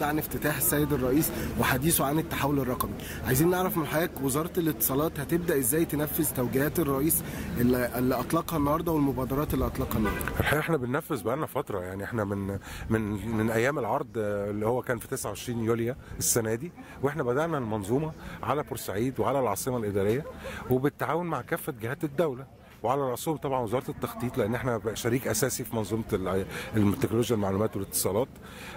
الموحد عن افتتاح السيد الرئيس وحديثه عن التحول الرقمي. عايزين نعرف من حضرتك وزارة الاتصالات هتبدأ ازاي تنفذ توجيهات الرئيس اللي اطلقها النهارده والمبادرات اللي اطلقها النهارده؟ الحقيقة احنا بننفذ بقالنا فترة، يعني احنا من ايام العرض اللي هو كان في 29 يوليو السنة دي، واحنا بدأنا المنظومة على بورسعيد وعلى العاصمة الإدارية وبالتعاون مع كافة جهات الدولة، وعلى راسهم طبعا وزاره التخطيط لان احنا شريك اساسي في منظومه التكنولوجيا المعلومات والاتصالات.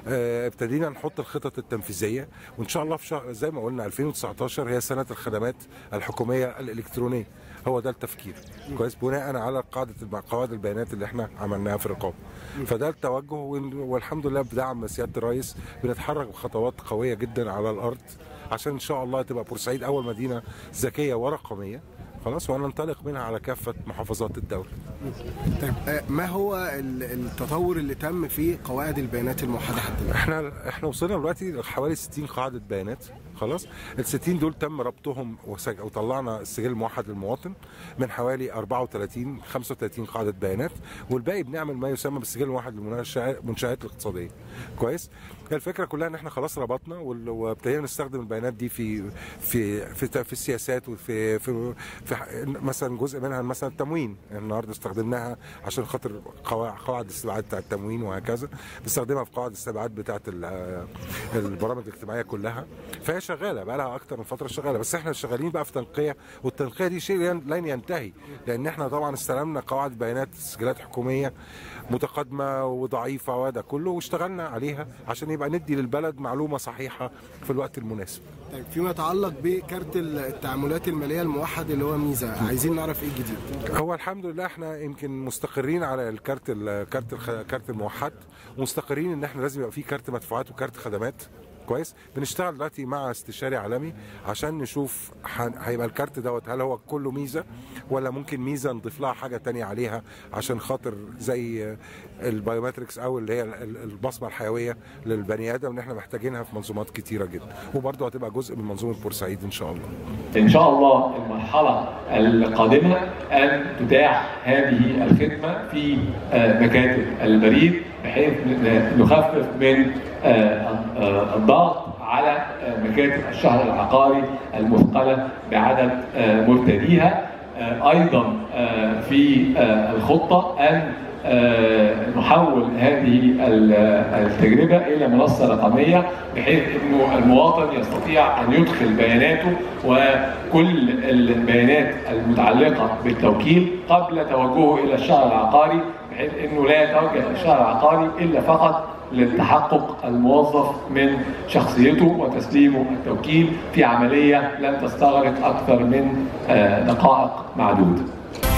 ابتدينا نحط الخطط التنفيذيه، وان شاء الله في شهر زي ما قلنا 2019 هي سنه الخدمات الحكوميه الالكترونيه، هو ده التفكير كويس بناء على قواعد البيانات اللي احنا عملناها في الرقابه. فده التوجه، والحمد لله بدعم سياده الرئيس بنتحرك بخطوات قويه جدا على الارض عشان ان شاء الله تبقى بورسعيد اول مدينه ذكيه ورقميه خلاص، وهننطلق منها على كافة محافظات الدولة. طيب ما هو التطور اللي تم في قواعد البيانات الموحدة حتى دلوقتي؟ احنا وصلنا دلوقتي لحوالي 60 قاعدة بيانات خلاص، ال 60 دول تم ربطهم وطلعنا السجل الموحد للمواطن من حوالي 35 قاعدة بيانات، والباقي بنعمل ما يسمى بالسجل الموحد للمنشآت الاقتصادية. كويس؟ الفكرة كلها ان احنا خلاص ربطنا وابتدينا نستخدم البيانات دي في في في, في السياسات وفي في, في مثلا جزء منها مثلا التموين، النهارده استخدمناها عشان خاطر قواعد الاستبعاد بتاع التموين وهكذا، بنستخدمها في قواعد الاستبعاد بتاعت البرامج الاجتماعية كلها. فهي شغاله بقى لها اكتر من فتره شغاله، بس احنا شغالين بقى في تنقيه، والتنقيه دي شيء لن ينتهي لان احنا طبعا استلمنا قواعد بيانات سجلات حكوميه متقدمه وضعيفه وده كله، واشتغلنا عليها عشان يبقى ندي للبلد معلومه صحيحه في الوقت المناسب. طيب فيما يتعلق بكارت التعاملات الماليه الموحد اللي هو ميزه، عايزين نعرف ايه الجديد؟ هو الحمد لله احنا يمكن مستقرين على الكارت الموحد، ومستقرين ان احنا لازم يبقى في كارت مدفوعات وكارت خدمات. كويس، بنشتغل دلوقتي مع استشاري عالمي عشان نشوف هيبقى الكارت دوت هل هو كله ميزه ولا ممكن ميزه نضيف لها حاجه ثانيه عليها عشان خاطر زي البايومتركس او اللي هي البصمه الحيويه للبني ادم، ان احنا محتاجينها في منظومات كتيره جدا، وبرضه هتبقى جزء من منظومه بورسعيد ان شاء الله. ان شاء الله المرحله القادمه ان تتاح هذه الخدمه في مكاتب البريد بحيث نخفف من الضغط على مكاتب الشهر العقاري المثقلة بعدد مرتديها. أيضا في الخطة أن نحول هذه التجربة إلى منصة رقمية بحيث أنه المواطن يستطيع أن يدخل بياناته وكل البيانات المتعلقة بالتوكيل قبل توجهه إلى الشهر العقاري، بحيث أنه لا يتوجه الشهر العقاري إلا فقط للتحقق الموظف من شخصيته وتسليمه التوكيل في عملية لن تستغرق أكثر من دقائق معدودة.